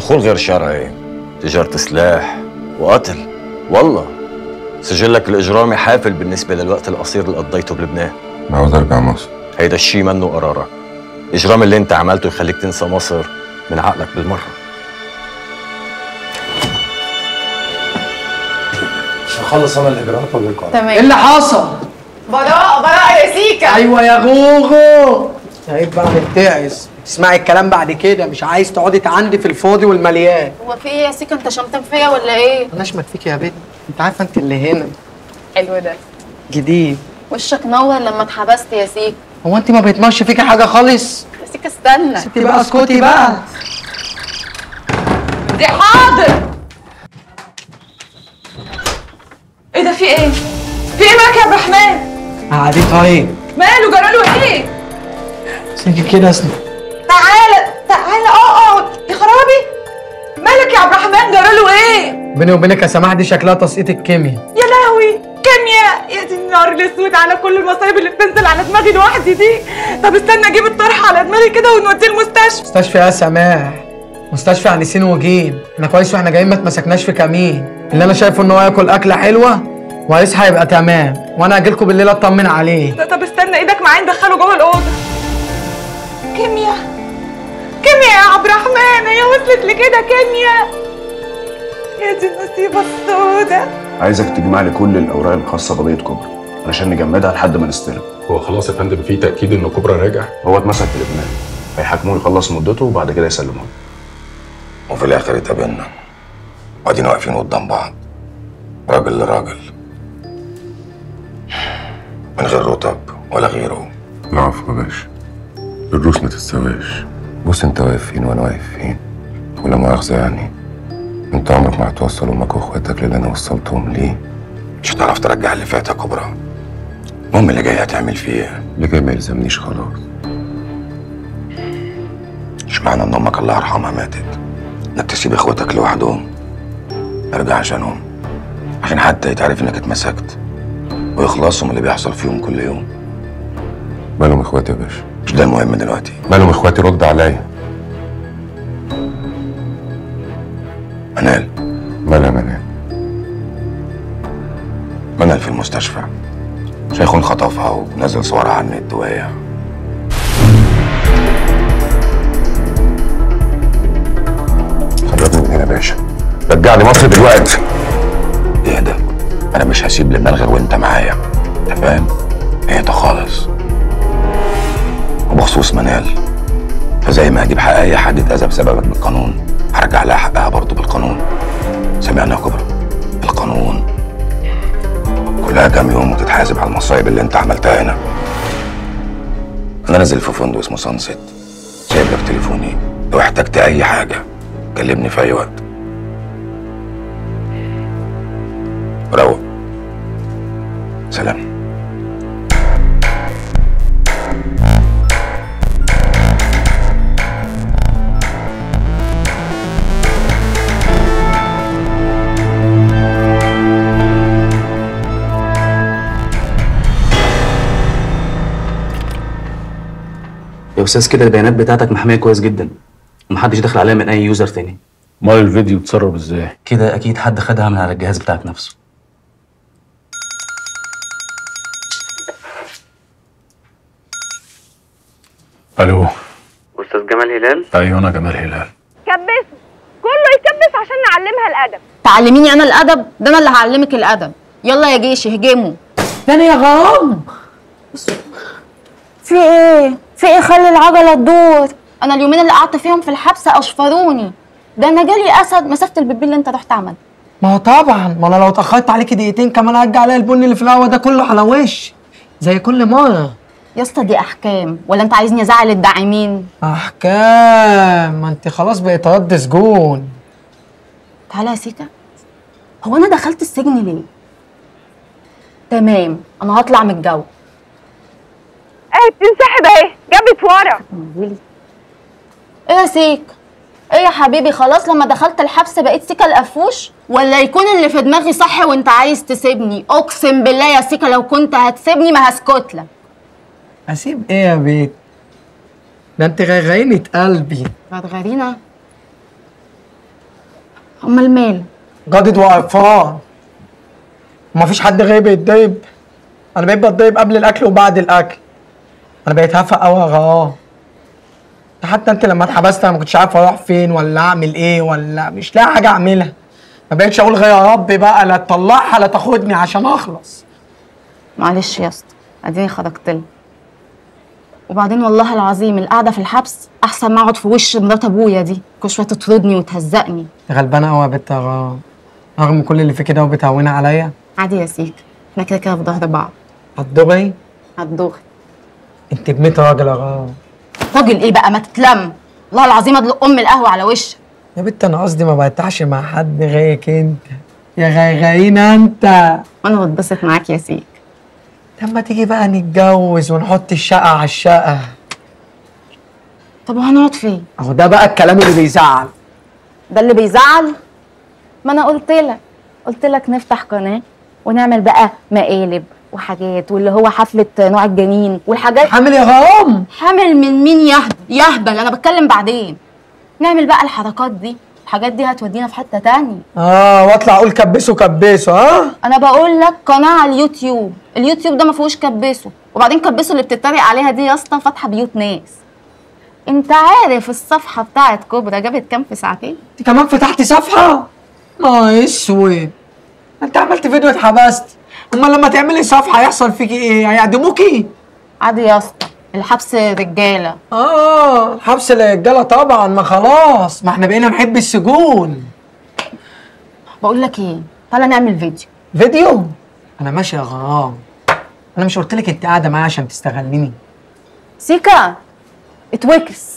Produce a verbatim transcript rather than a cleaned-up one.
دخول غير شرعي، تجارة سلاح وقتل. والله سجلك الاجرامي حافل بالنسبة للوقت القصير اللي قضيته بلبنان. بعوز ارجع مصر. هيدا الشيء منه قرارك. الاجرام اللي انت عملته يخليك تنسى مصر من عقلك بالمرة. خلص انا الاجراءات والقرار. تمام. اللي حصل براءة براءة يا سيكا. ايوه يا غوغو. عيب بقى بتيأس، اسمعي الكلام بعد كده، مش عايز تقعدي عندي في الفاضي والمليان. هو في ايه يا سيكا، انت شمتان فيا ولا ايه؟ انا اشمت فيك يا بنت، انت عارفه انت اللي هنا. حلو ده. جديد. وشك نور لما اتحبست يا سيكا. هو انت ما بيتمرش فيكي حاجه خالص؟ يا سيكا استنى. ستي بقى اسكتي بقى. دي حاضر. ايه ده، في ايه؟ في ايه معاك يا عبد الرحمن؟ قعدي طيب. ماله جراله ايه؟ سيبك كده اسمع. تعالى تعالى اقعد يا خرابي. مالك يا عبد الرحمن، جراله ايه؟ بيني وبينك يا سماح دي شكلها تسقيط الكيمياء. يا لهوي كيمياء، يا دي النهار الاسود على كل المصايب اللي بتنزل على دماغي لوحدي دي. طب استنى اجيب الطرح على دماغي كده ونوديه المستشفى. مستشفى يا سماح؟ مستشفى عن سين وجيم. احنا كويس واحنا جايين ما اتمسكناش في كمين. اللي انا شايفه ان هو ياكل اكله حلوه وهيصحى يبقى تمام، وانا هجيلكوا بالليل اطمن عليه. طب استنى ايدك معايا، ندخله جوه الاوضه. كيمياء كيمياء يا عبد الرحمن، هي وصلت لكده كيمياء؟ يا دي المصيبه السوداء. عايزك تجمع لي كل الاوراق الخاصه بقضيه كوبرا علشان نجمدها لحد ما نستلم. هو خلاص يا فندم في تاكيد ان كوبرا راجع؟ هو اتمسك في لبنان، هيحاكموه يخلص مدته وبعد كده يسلموه. وفي الاخر اتقابلنا وبعدين واقفين قدام بعض راجل لراجل من غير رطب ولا غيره. العفو يا باشا، الروس ما تتسواش. بص انت واقف فين وانا واقف فين، ولا مؤاخذه يعني انت عمرك ما هتوصل امك واخواتك للي انا وصلتهم ليه. مش هتعرف ترجع اللي فات يا كبرى. المهم اللي جاي هتعمل فيه ايه؟ اللي جاي ما يلزمنيش خلاص. اشمعنى ان امك الله يرحمها ماتت انك تسيب اخواتك لوحدهم؟ ارجع عشانهم، عشان حتى يتعرف انك اتمسكت ويخلصوا من اللي بيحصل فيهم كل يوم. مالهم اخواتي يا باشا؟ مش ده المهم دلوقتي. مالهم اخواتي؟ رد عليا. منال. مالها منال؟ منال في المستشفى، شيخون خطفها ونزل صورها على النت وهي خرجني من هنا يا باشا. رجعني مصر دلوقتي. اهدى، انا مش هسيب لبنان غير وانت معايا، انت فاهم؟ اهدى خالص. وبخصوص منال، فزي ما هجيب حق اي حد اتاذى بسببك بالقانون، هرجع لها حقها برضه بالقانون. سمعنا يا كبرى؟ بالقانون. كلها كام يوم وتتحاسب على المصايب اللي انت عملتها هنا. انا نازل في فندق اسمه سانست، سايب لك تليفوني، لو احتجت اي حاجه كلمني في اي وقت. روح. سلام. يا استاذ كده البيانات بتاعتك محميه كويس جدا ومحدش دخل عليها من اي يوزر تاني. مال الفيديو اتسرب ازاي؟ كده اكيد حد خدها من على الجهاز بتاعك نفسه. الو استاذ جمال هلال. ايوه انا جمال هلال. كبس كله يكبس عشان نعلمها الادب. تعلميني انا الادب؟ ده انا اللي هعلمك الادب. يلا يا جيش اهجموا. تاني يا غرام. في ايه في ايه؟ خلي العجله تدور. انا اليومين اللي قعدت فيهم في الحبس اشفروني. ده انا جالي اسد مسافه البيبي اللي انت رحت عملها. ما طبعا، ما انا لو اتاخرت عليكي دقيقتين كمان هرجع الاقي البن اللي في القهوه ده كله على وشي زي كل مره. يا اسطى دي احكام ولا انت عايزني ازعل الداعمين؟ احكام. ما انت خلاص بقيت رد سجون. تعالى يا سيكا، هو انا دخلت السجن ليه؟ تمام انا هطلع من الجو. ايه بتنسحب اهي، جابت ورا. ايه يا سيكا؟ ايه يا حبيبي، خلاص لما دخلت الحبس بقيت سيكا القفوش؟ ولا يكون اللي في دماغي صح وانت عايز تسيبني؟ اقسم بالله يا سيكا لو كنت هتسيبني ما هسكتلك. اسيب ايه يا بيت؟ ده انت غرغينة قلبي. غرغرينة؟ امال مال جادد وقرفان ومفيش حد غير بيتضايق. انا بقيت بتضايق قبل الاكل وبعد الاكل. انا بقيت هفق قوي غاه. حتى انت لما اتحبست انا ما كنتش عارف اروح فين ولا اعمل ايه، ولا مش لاقي حاجه اعملها. ما بقتش اقول غير يا رب بقى لا تطلعها لا تاخدني عشان اخلص. معلش يا اسطى اديني خرجتلي. وبعدين والله العظيم القعده في الحبس احسن ما اقعد في وش مرات ابويا دي، كل شويه تطردني وتهزقني. غلبانه قوي يا بت غا، رغم كل اللي في كده وبتهون عليا. عادي يا سيدي، احنا كده كده في ظهر بعض. هتضري؟ هتضري. انت بنت راجل يا غا. راجل ايه بقى ما تتلم، والله العظيم ادلق ام القهوه على وشك. يا بت انا قصدي ما برتاحش مع حد غيرك انت، يا غيغينا انت. وانا بتبسط معاك يا سيدي. لما تيجي بقى نتجوز ونحط الشقة على الشقة. طب وهنقعد فين؟ اهو ده بقى الكلام اللي بيزعل. ده اللي بيزعل؟ ما انا قلت لك، قلت لك نفتح قناة ونعمل بقى مقالب وحاجات، واللي هو حفلة نوع الجنين والحاجات. حامل يا غرام؟ حامل من مين يا هبل؟ انا بتكلم بعدين. نعمل بقى الحركات دي، الحاجات دي هتودينا في حتة تانية. اه واطلع اقول كبسوا كبسوا. ها؟ انا بقول لك قناة على اليوتيوب، اليوتيوب ده ما فيهوش كبسوا، وبعدين كبسوا اللي بتتريق عليها دي يا اسطى فاتحة بيوت ناس. انت عارف الصفحة بتاعت كوبرا جابت كام في ساعتين؟ انت كمان فتحتي صفحة؟ يا اسود. انت عملت فيديو اتحبست، امال لما تعملي صفحة هيحصل فيكي ايه؟ هيعدموكي؟ عادي يا اسطى. الحبس رجاله. اه الحبس لرجاله طبعا، ما خلاص ما احنا بقينا نحب السجون. بقول لك ايه، تعالى نعمل فيديو. فيديو؟ انا ماشي يا غرام. انا مش قلت لك انت قاعده معايا عشان تستغلني؟ سيكا اتوكس.